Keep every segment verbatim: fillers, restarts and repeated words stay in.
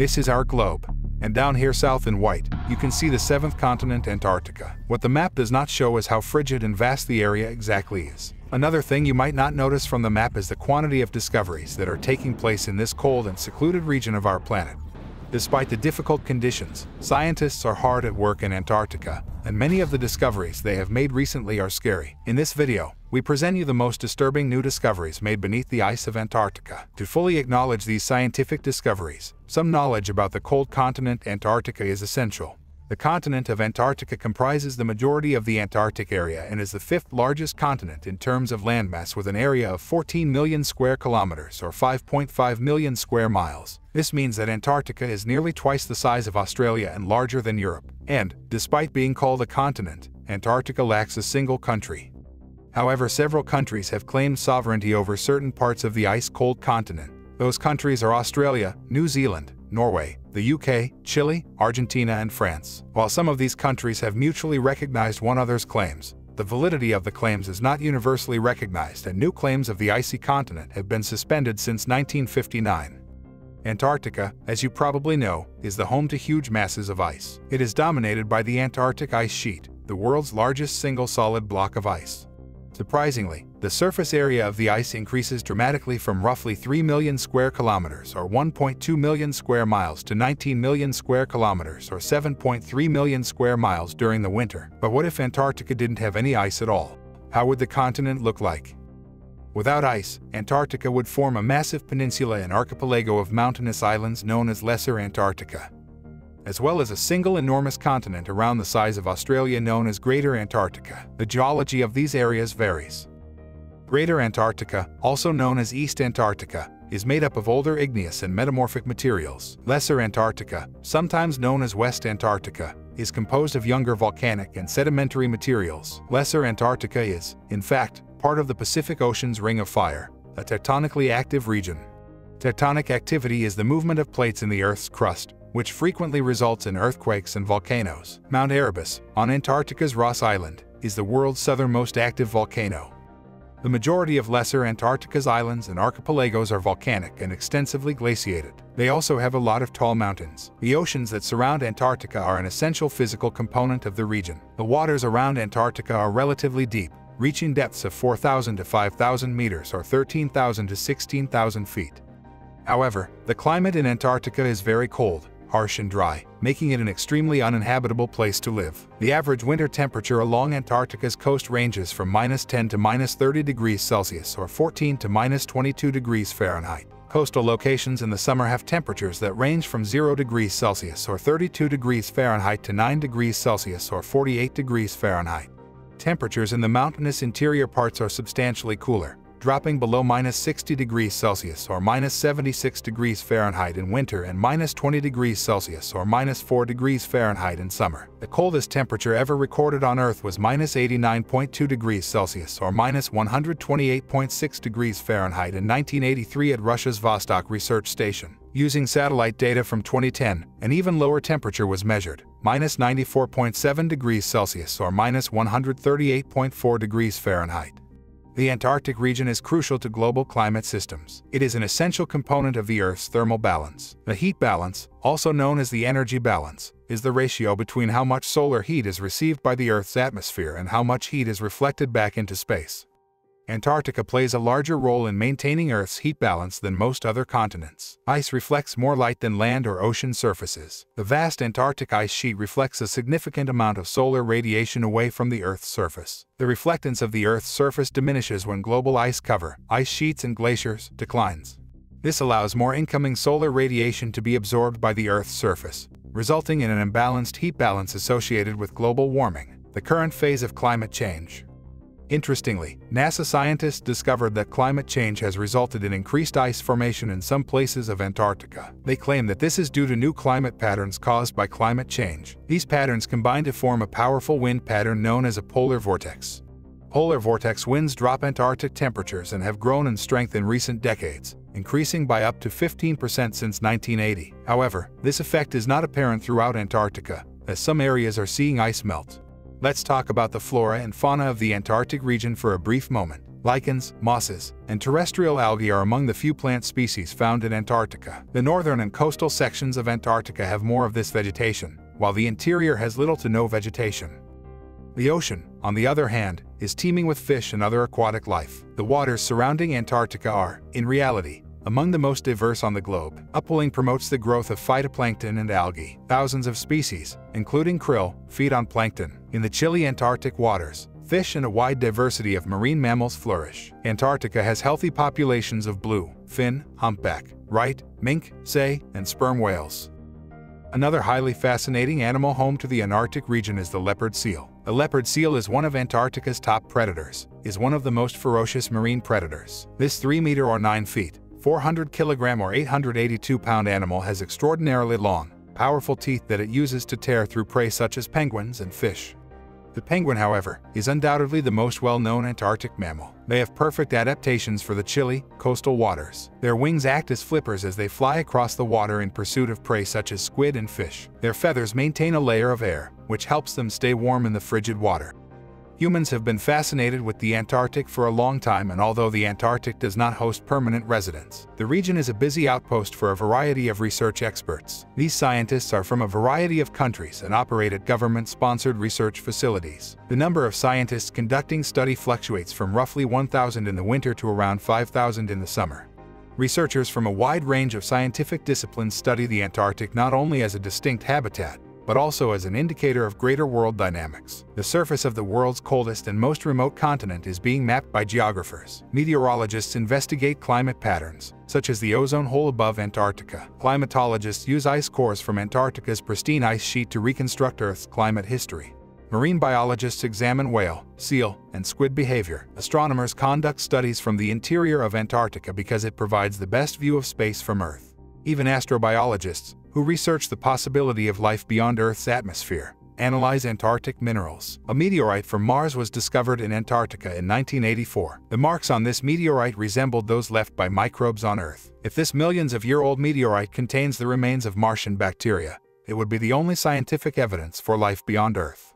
This is our globe. And down here south in white, you can see the seventh continent, Antarctica. What the map does not show is how frigid and vast the area exactly is. Another thing you might not notice from the map is the quantity of discoveries that are taking place in this cold and secluded region of our planet. Despite the difficult conditions, scientists are hard at work in Antarctica, and many of the discoveries they have made recently are scary. In this video, we present you the most disturbing new discoveries made beneath the ice of Antarctica. To fully acknowledge these scientific discoveries, some knowledge about the cold continent Antarctica is essential. The continent of Antarctica comprises the majority of the Antarctic area and is the fifth largest continent in terms of landmass, with an area of fourteen million square kilometers or five point five million square miles. This means that Antarctica is nearly twice the size of Australia and larger than Europe. And, despite being called a continent, Antarctica lacks a single country. However, several countries have claimed sovereignty over certain parts of the ice-cold continent. Those countries are Australia, New Zealand, Norway, the U K, Chile, Argentina, and France. While some of these countries have mutually recognized one another's claims, the validity of the claims is not universally recognized, and new claims of the icy continent have been suspended since nineteen fifty-nine. Antarctica, as you probably know, is the home to huge masses of ice. It is dominated by the Antarctic ice sheet, the world's largest single solid block of ice. Surprisingly, the surface area of the ice increases dramatically from roughly three million square kilometers or one point two million square miles to nineteen million square kilometers or seven point three million square miles during the winter. But what if Antarctica didn't have any ice at all? How would the continent look like? Without ice, Antarctica would form a massive peninsula and archipelago of mountainous islands known as Lesser Antarctica, as well as a single enormous continent around the size of Australia known as Greater Antarctica. The geology of these areas varies. Greater Antarctica, also known as East Antarctica, is made up of older igneous and metamorphic materials. Lesser Antarctica, sometimes known as West Antarctica, is composed of younger volcanic and sedimentary materials. Lesser Antarctica is, in fact, part of the Pacific Ocean's Ring of Fire, a tectonically active region. Tectonic activity is the movement of plates in the Earth's crust, which frequently results in earthquakes and volcanoes. Mount Erebus, on Antarctica's Ross Island, is the world's southernmost active volcano. The majority of Lesser Antarctica's islands and archipelagos are volcanic and extensively glaciated. They also have a lot of tall mountains. The oceans that surround Antarctica are an essential physical component of the region. The waters around Antarctica are relatively deep, reaching depths of four thousand to five thousand meters or thirteen thousand to sixteen thousand feet. However, the climate in Antarctica is very cold, harsh and dry, making it an extremely uninhabitable place to live. The average winter temperature along Antarctica's coast ranges from minus ten to minus thirty degrees Celsius or fourteen to minus twenty-two degrees Fahrenheit. Coastal locations in the summer have temperatures that range from zero degrees Celsius or thirty-two degrees Fahrenheit to nine degrees Celsius or forty-eight degrees Fahrenheit. Temperatures in the mountainous interior parts are substantially cooler, dropping below minus sixty degrees Celsius or minus seventy-six degrees Fahrenheit in winter and minus twenty degrees Celsius or minus four degrees Fahrenheit in summer. The coldest temperature ever recorded on Earth was minus eighty-nine point two degrees Celsius or minus one hundred twenty-eight point six degrees Fahrenheit in nineteen eighty-three at Russia's Vostok research station. Using satellite data from twenty ten, an even lower temperature was measured, minus ninety-four point seven degrees Celsius or minus one hundred thirty-eight point four degrees Fahrenheit. The Antarctic region is crucial to global climate systems. It is an essential component of the Earth's thermal balance. The heat balance, also known as the energy balance, is the ratio between how much solar heat is received by the Earth's atmosphere and how much heat is reflected back into space. Antarctica plays a larger role in maintaining Earth's heat balance than most other continents. Ice reflects more light than land or ocean surfaces. The vast Antarctic ice sheet reflects a significant amount of solar radiation away from the Earth's surface. The reflectance of the Earth's surface diminishes when global ice cover, ice sheets and glaciers, declines. This allows more incoming solar radiation to be absorbed by the Earth's surface, resulting in an imbalanced heat balance associated with global warming, the current phase of climate change. Interestingly, NASA scientists discovered that climate change has resulted in increased ice formation in some places of Antarctica. They claim that this is due to new climate patterns caused by climate change. These patterns combine to form a powerful wind pattern known as a polar vortex. Polar vortex winds drop Antarctic temperatures and have grown in strength in recent decades, increasing by up to fifteen percent since nineteen eighty. However, this effect is not apparent throughout Antarctica, as some areas are seeing ice melt. Let's talk about the flora and fauna of the Antarctic region for a brief moment. Lichens, mosses, and terrestrial algae are among the few plant species found in Antarctica. The northern and coastal sections of Antarctica have more of this vegetation, while the interior has little to no vegetation. The ocean, on the other hand, is teeming with fish and other aquatic life. The waters surrounding Antarctica are, in reality, among the most diverse on the globe. Upwelling promotes the growth of phytoplankton and algae. Thousands of species, including krill, feed on plankton. In the chilly Antarctic waters, fish and a wide diversity of marine mammals flourish. Antarctica has healthy populations of blue, fin, humpback, right, mink, sei, and sperm whales. Another highly fascinating animal home to the Antarctic region is the leopard seal. The leopard seal is one of Antarctica's top predators, is one of the most ferocious marine predators. This three meter or nine feet, four hundred kilogram or eight hundred eighty-two pound animal has extraordinarily long, powerful teeth that it uses to tear through prey such as penguins and fish. The penguin, however, is undoubtedly the most well-known Antarctic mammal. They have perfect adaptations for the chilly, coastal waters. Their wings act as flippers as they fly across the water in pursuit of prey such as squid and fish. Their feathers maintain a layer of air, which helps them stay warm in the frigid water. Humans have been fascinated with the Antarctic for a long time, and although the Antarctic does not host permanent residents, the region is a busy outpost for a variety of research experts. These scientists are from a variety of countries and operate at government-sponsored research facilities. The number of scientists conducting study fluctuates from roughly one thousand in the winter to around five thousand in the summer. Researchers from a wide range of scientific disciplines study the Antarctic not only as a distinct habitat, but also as an indicator of greater world dynamics. The surface of the world's coldest and most remote continent is being mapped by geographers. Meteorologists investigate climate patterns, such as the ozone hole above Antarctica. Climatologists use ice cores from Antarctica's pristine ice sheet to reconstruct Earth's climate history. Marine biologists examine whale, seal, and squid behavior. Astronomers conduct studies from the interior of Antarctica because it provides the best view of space from Earth. Even astrobiologists, who research the possibility of life beyond Earth's atmosphere, analyze Antarctic minerals. A meteorite from Mars was discovered in Antarctica in nineteen eighty-four. The marks on this meteorite resembled those left by microbes on Earth. If this millions-of-year-old meteorite contains the remains of Martian bacteria, it would be the only scientific evidence for life beyond Earth.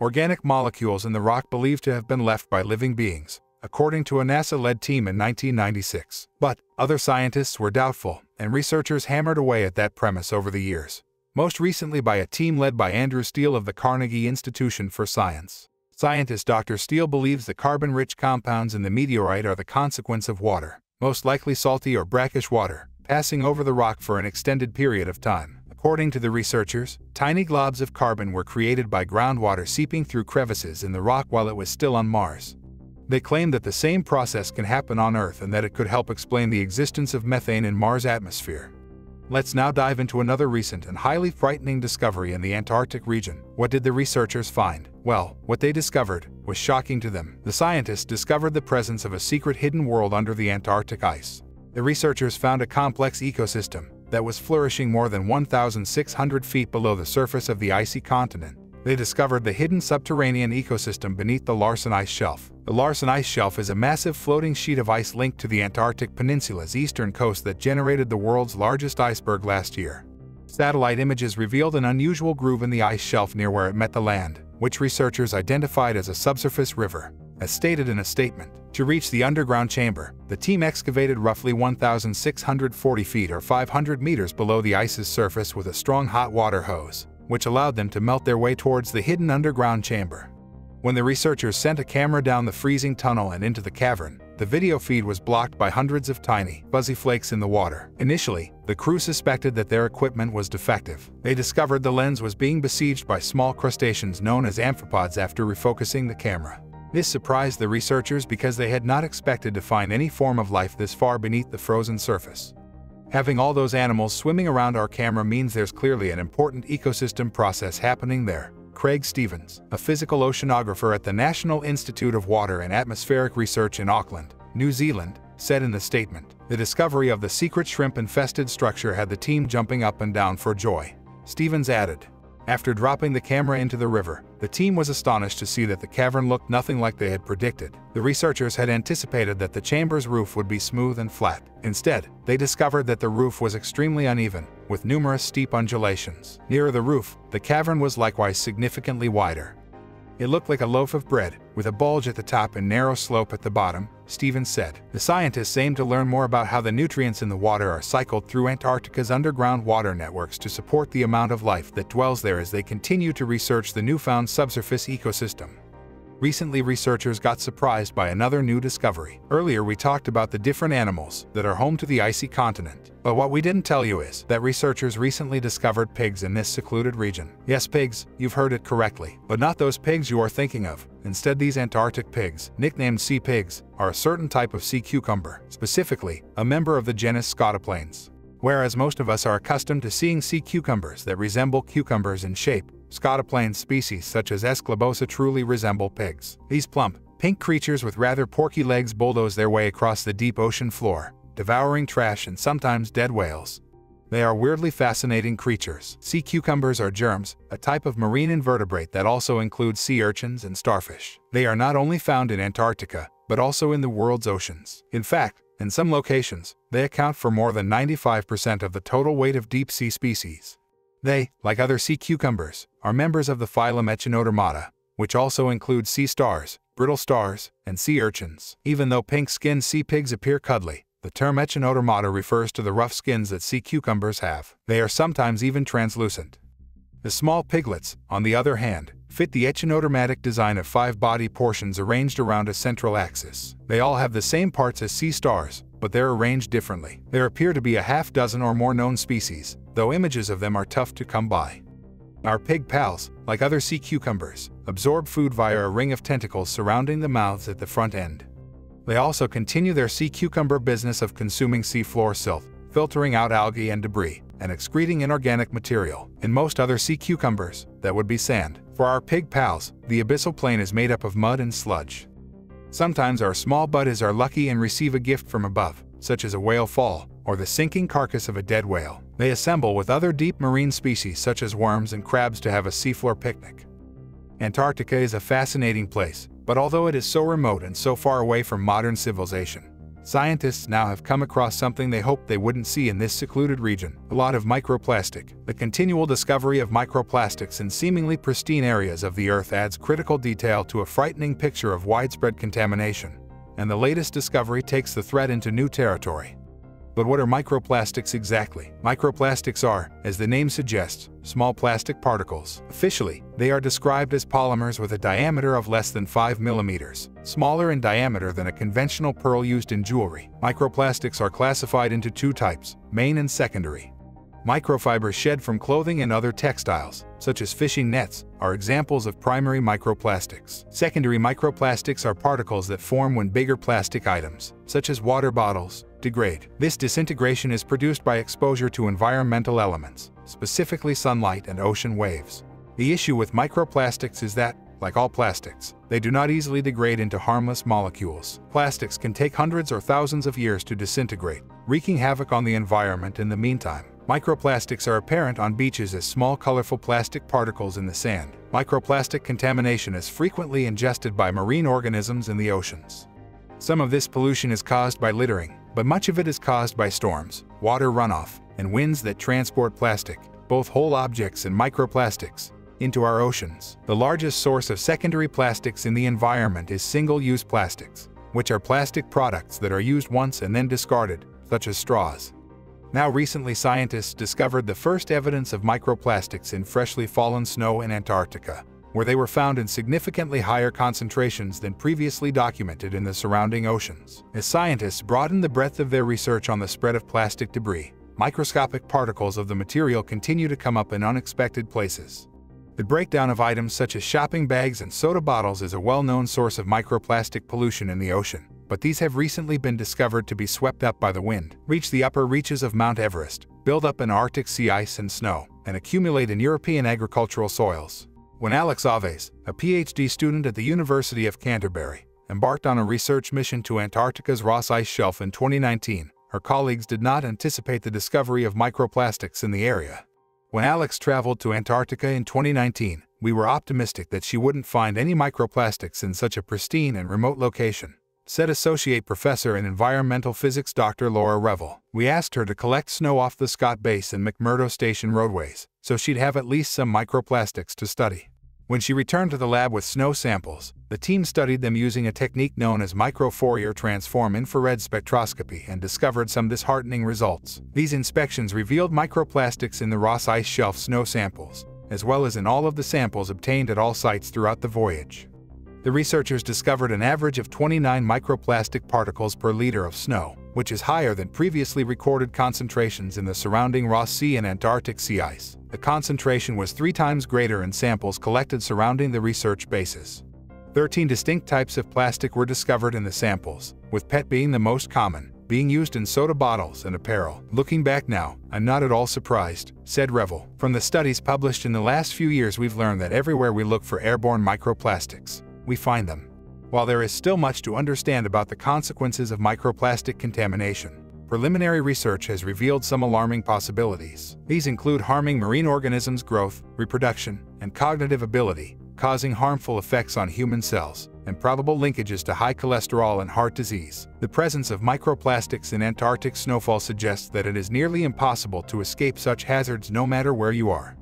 Organic molecules in the rock believed to have been left by living beings, according to a NASA-led team in nineteen ninety-six. But other scientists were doubtful, and researchers hammered away at that premise over the years, most recently by a team led by Andrew Steele of the Carnegie Institution for Science. Scientist Doctor Steele believes the carbon-rich compounds in the meteorite are the consequence of water, most likely salty or brackish water, passing over the rock for an extended period of time. According to the researchers, tiny globs of carbon were created by groundwater seeping through crevices in the rock while it was still on Mars. They claim that the same process can happen on Earth and that it could help explain the existence of methane in Mars' atmosphere. Let's now dive into another recent and highly frightening discovery in the Antarctic region. What did the researchers find? Well, what they discovered was shocking to them. The scientists discovered the presence of a secret hidden world under the Antarctic ice. The researchers found a complex ecosystem that was flourishing more than one thousand six hundred feet below the surface of the icy continent. They discovered the hidden subterranean ecosystem beneath the Larsen Ice Shelf. The Larsen Ice Shelf is a massive floating sheet of ice linked to the Antarctic Peninsula's eastern coast that generated the world's largest iceberg last year. Satellite images revealed an unusual groove in the ice shelf near where it met the land, which researchers identified as a subsurface river, as stated in a statement. To reach the underground chamber, the team excavated roughly one thousand six hundred forty feet or five hundred meters below the ice's surface with a strong hot water hose, which allowed them to melt their way towards the hidden underground chamber. When the researchers sent a camera down the freezing tunnel and into the cavern, the video feed was blocked by hundreds of tiny, fuzzy flakes in the water. Initially, the crew suspected that their equipment was defective. They discovered the lens was being besieged by small crustaceans known as amphipods after refocusing the camera. This surprised the researchers because they had not expected to find any form of life this far beneath the frozen surface. Having all those animals swimming around our camera means there's clearly an important ecosystem process happening there. Craig Stevens, a physical oceanographer at the National Institute of Water and Atmospheric Research in Auckland, New Zealand, said in the statement, "The discovery of the secret shrimp-infested structure had the team jumping up and down for joy." Stevens added, "After dropping the camera into the river, the team was astonished to see that the cavern looked nothing like they had predicted. The researchers had anticipated that the chamber's roof would be smooth and flat. Instead, they discovered that the roof was extremely uneven, with numerous steep undulations. Nearer the roof, the cavern was likewise significantly wider." It looked like a loaf of bread, with a bulge at the top and narrow slope at the bottom, Stevens said. The scientists aim to learn more about how the nutrients in the water are cycled through Antarctica's underground water networks to support the amount of life that dwells there as they continue to research the newfound subsurface ecosystem. Recently, researchers got surprised by another new discovery. Earlier, we talked about the different animals that are home to the icy continent. But what we didn't tell you is that researchers recently discovered pigs in this secluded region. Yes, pigs, you've heard it correctly, but not those pigs you are thinking of. Instead, these Antarctic pigs, nicknamed sea pigs, are a certain type of sea cucumber, specifically, a member of the genus Scotoplanes. Whereas most of us are accustomed to seeing sea cucumbers that resemble cucumbers in shape, Scotoplanes species such as Esclabosa truly resemble pigs. These plump, pink creatures with rather porky legs bulldoze their way across the deep ocean floor, devouring trash and sometimes dead whales. They are weirdly fascinating creatures. Sea cucumbers are germs, a type of marine invertebrate that also includes sea urchins and starfish. They are not only found in Antarctica, but also in the world's oceans. In fact, in some locations, they account for more than ninety-five percent of the total weight of deep-sea species. They, like other sea cucumbers, are members of the phylum Echinodermata, which also includes sea stars, brittle stars, and sea urchins. Even though pink-skinned sea pigs appear cuddly, the term Echinodermata refers to the rough skins that sea cucumbers have. They are sometimes even translucent. The small piglets, on the other hand, fit the echinodermatic design of five body portions arranged around a central axis. They all have the same parts as sea stars, but they're arranged differently. There appear to be a half dozen or more known species, though images of them are tough to come by. Our pig pals, like other sea cucumbers, absorb food via a ring of tentacles surrounding the mouths at the front end. They also continue their sea cucumber business of consuming seafloor silt, filtering out algae and debris, and excreting inorganic material. In most other sea cucumbers, that would be sand. For our pig pals, the abyssal plain is made up of mud and sludge. Sometimes our small buddies are lucky and receive a gift from above, such as a whale fall, or the sinking carcass of a dead whale. They assemble with other deep marine species such as worms and crabs to have a seafloor picnic. Antarctica is a fascinating place, but although it is so remote and so far away from modern civilization, scientists now have come across something they hoped they wouldn't see in this secluded region, a lot of microplastic. The continual discovery of microplastics in seemingly pristine areas of the Earth adds critical detail to a frightening picture of widespread contamination, and the latest discovery takes the threat into new territory. But what are microplastics exactly? Microplastics are, as the name suggests, small plastic particles. Officially, they are described as polymers with a diameter of less than five millimeters, smaller in diameter than a conventional pearl used in jewelry. Microplastics are classified into two types, main and secondary. Microfibers shed from clothing and other textiles, such as fishing nets, are examples of primary microplastics. Secondary microplastics are particles that form when bigger plastic items, such as water bottles, degrade. This disintegration is produced by exposure to environmental elements, specifically sunlight and ocean waves. The issue with microplastics is that, like all plastics, they do not easily degrade into harmless molecules. Plastics can take hundreds or thousands of years to disintegrate, wreaking havoc on the environment in the meantime. Microplastics are apparent on beaches as small colorful plastic particles in the sand. Microplastic contamination is frequently ingested by marine organisms in the oceans. Some of this pollution is caused by littering, but much of it is caused by storms, water runoff, and winds that transport plastic, both whole objects and microplastics, into our oceans. The largest source of secondary plastics in the environment is single-use plastics, which are plastic products that are used once and then discarded, such as straws. Now recently, scientists discovered the first evidence of microplastics in freshly fallen snow in Antarctica, where they were found in significantly higher concentrations than previously documented in the surrounding oceans. As scientists broadened the breadth of their research on the spread of plastic debris, microscopic particles of the material continue to come up in unexpected places. The breakdown of items such as shopping bags and soda bottles is a well-known source of microplastic pollution in the ocean, but these have recently been discovered to be swept up by the wind, reach the upper reaches of Mount Everest, build up in Arctic sea ice and snow, and accumulate in European agricultural soils. When Alex Aves, a PhD student at the University of Canterbury, embarked on a research mission to Antarctica's Ross Ice Shelf in twenty nineteen, her colleagues did not anticipate the discovery of microplastics in the area. When Alex traveled to Antarctica in twenty nineteen, we were optimistic that she wouldn't find any microplastics in such a pristine and remote location, said Associate Professor in Environmental Physics Doctor Laura Revel. We asked her to collect snow off the Scott Base and McMurdo Station roadways, so she'd have at least some microplastics to study. When she returned to the lab with snow samples, the team studied them using a technique known as microFourier transform infrared spectroscopy and discovered some disheartening results. These inspections revealed microplastics in the Ross Ice Shelf snow samples, as well as in all of the samples obtained at all sites throughout the voyage. The researchers discovered an average of twenty-nine microplastic particles per liter of snow, which is higher than previously recorded concentrations in the surrounding Ross Sea and Antarctic sea ice. The concentration was three times greater in samples collected surrounding the research bases. thirteen distinct types of plastic were discovered in the samples, with P E T being the most common, being used in soda bottles and apparel. "Looking back now, I'm not at all surprised," said Revel. "From the studies published in the last few years, we've learned that everywhere we look for airborne microplastics, we find them." While there is still much to understand about the consequences of microplastic contamination, preliminary research has revealed some alarming possibilities. These include harming marine organisms' growth, reproduction, and cognitive ability, causing harmful effects on human cells, and probable linkages to high cholesterol and heart disease. The presence of microplastics in Antarctic snowfall suggests that it is nearly impossible to escape such hazards no matter where you are.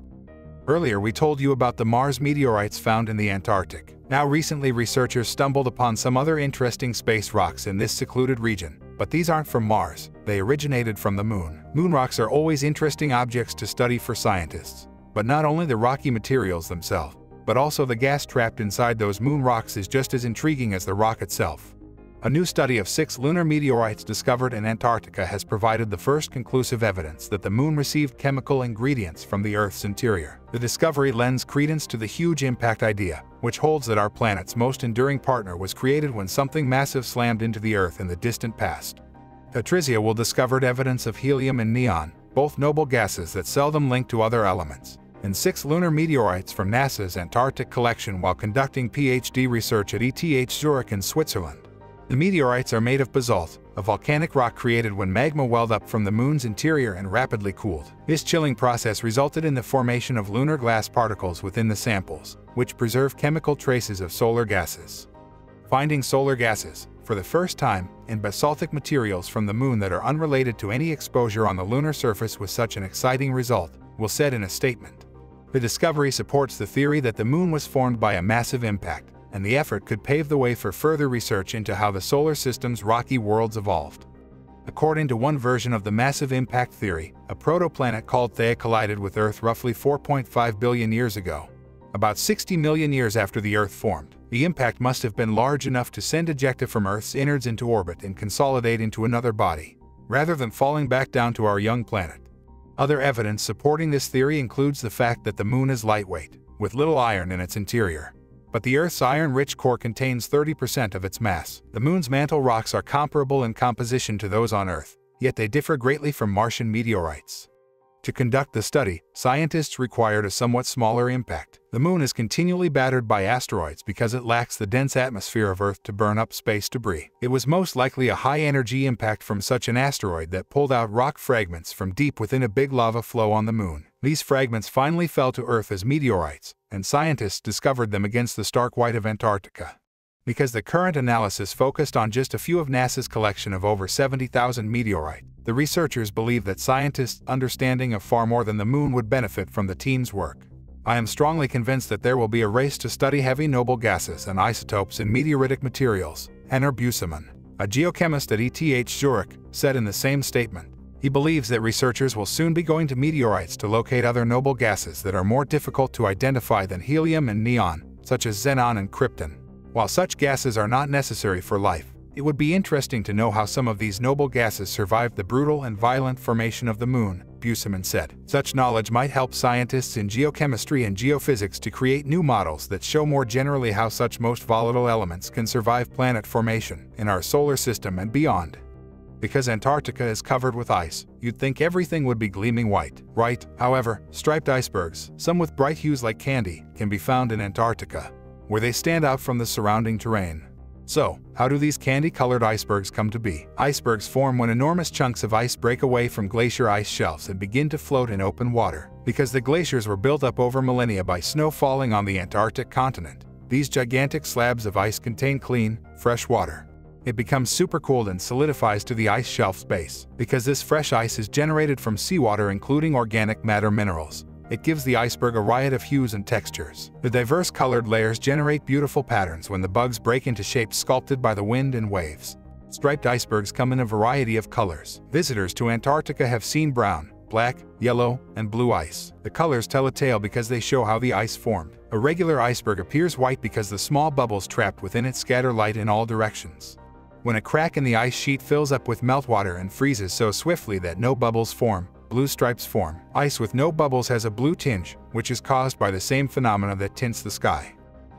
Earlier we told you about the Mars meteorites found in the Antarctic. Now recently researchers stumbled upon some other interesting space rocks in this secluded region, but these aren't from Mars, they originated from the Moon. Moon rocks are always interesting objects to study for scientists, but not only the rocky materials themselves, but also the gas trapped inside those moon rocks is just as intriguing as the rock itself. A new study of six lunar meteorites discovered in Antarctica has provided the first conclusive evidence that the Moon received chemical ingredients from the Earth's interior. The discovery lends credence to the huge impact idea, which holds that our planet's most enduring partner was created when something massive slammed into the Earth in the distant past. Patrizia Will discovered evidence of helium and neon, both noble gases that seldom link to other elements, in six lunar meteorites from NASA's Antarctic collection while conducting PhD research at E T H Zurich in Switzerland. The meteorites are made of basalt, a volcanic rock created when magma welled up from the Moon's interior and rapidly cooled. This chilling process resulted in the formation of lunar glass particles within the samples, which preserve chemical traces of solar gases. Finding solar gases, for the first time, in basaltic materials from the Moon that are unrelated to any exposure on the lunar surface was such an exciting result, Will said in a statement. The discovery supports the theory that the Moon was formed by a massive impact, and the effort could pave the way for further research into how the solar system's rocky worlds evolved. According to one version of the massive impact theory, a protoplanet called Theia collided with Earth roughly four point five billion years ago, about sixty million years after the Earth formed. The impact must have been large enough to send ejecta from Earth's innards into orbit and consolidate into another body, rather than falling back down to our young planet. Other evidence supporting this theory includes the fact that the Moon is lightweight, with little iron in its interior, but the Earth's iron-rich core contains thirty percent of its mass. The Moon's mantle rocks are comparable in composition to those on Earth, yet they differ greatly from Martian meteorites. To conduct the study, scientists required a somewhat smaller impact. The Moon is continually battered by asteroids because it lacks the dense atmosphere of Earth to burn up space debris. It was most likely a high-energy impact from such an asteroid that pulled out rock fragments from deep within a big lava flow on the Moon. These fragments finally fell to Earth as meteorites, and scientists discovered them against the stark white of Antarctica. Because the current analysis focused on just a few of NASA's collection of over seventy thousand meteorites, the researchers believe that scientists' understanding of far more than the Moon would benefit from the team's work. "I am strongly convinced that there will be a race to study heavy noble gases and isotopes in meteoritic materials," Henner Büschermann, a geochemist at E T H Zurich, said in the same statement. He believes that researchers will soon be going to meteorites to locate other noble gases that are more difficult to identify than helium and neon, such as xenon and krypton. While such gases are not necessary for life, it would be interesting to know how some of these noble gases survived the brutal and violent formation of the Moon, Büschermann said. Such knowledge might help scientists in geochemistry and geophysics to create new models that show more generally how such most volatile elements can survive planet formation in our solar system and beyond. Because Antarctica is covered with ice, you'd think everything would be gleaming white, right? However, striped icebergs, some with bright hues like candy, can be found in Antarctica, where they stand out from the surrounding terrain. So, how do these candy-colored icebergs come to be? Icebergs form when enormous chunks of ice break away from glacier ice shelves and begin to float in open water. Because the glaciers were built up over millennia by snow falling on the Antarctic continent, these gigantic slabs of ice contain clean, fresh water. It becomes supercooled and solidifies to the ice shelf's base. Because this fresh ice is generated from seawater including organic matter minerals, it gives the iceberg a riot of hues and textures. The diverse colored layers generate beautiful patterns when the bugs break into shapes sculpted by the wind and waves. Striped icebergs come in a variety of colors. Visitors to Antarctica have seen brown, black, yellow, and blue ice. The colors tell a tale because they show how the ice formed. A regular iceberg appears white because the small bubbles trapped within it scatter light in all directions. When a crack in the ice sheet fills up with meltwater and freezes so swiftly that no bubbles form, blue stripes form. Ice with no bubbles has a blue tinge, which is caused by the same phenomena that tints the sky.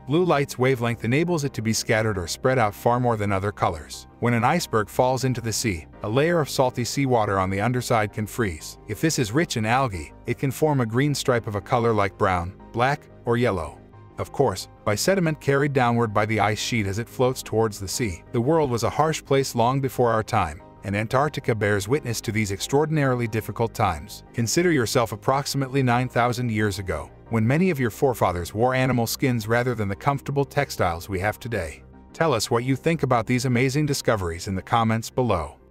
Blue light's wavelength enables it to be scattered or spread out far more than other colors. When an iceberg falls into the sea, a layer of salty seawater on the underside can freeze. If this is rich in algae, it can form a green stripe of a color like brown, black, or yellow. Of course, by sediment carried downward by the ice sheet as it floats towards the sea. The world was a harsh place long before our time, and Antarctica bears witness to these extraordinarily difficult times. Consider yourself approximately nine thousand years ago, when many of your forefathers wore animal skins rather than the comfortable textiles we have today. Tell us what you think about these amazing discoveries in the comments below.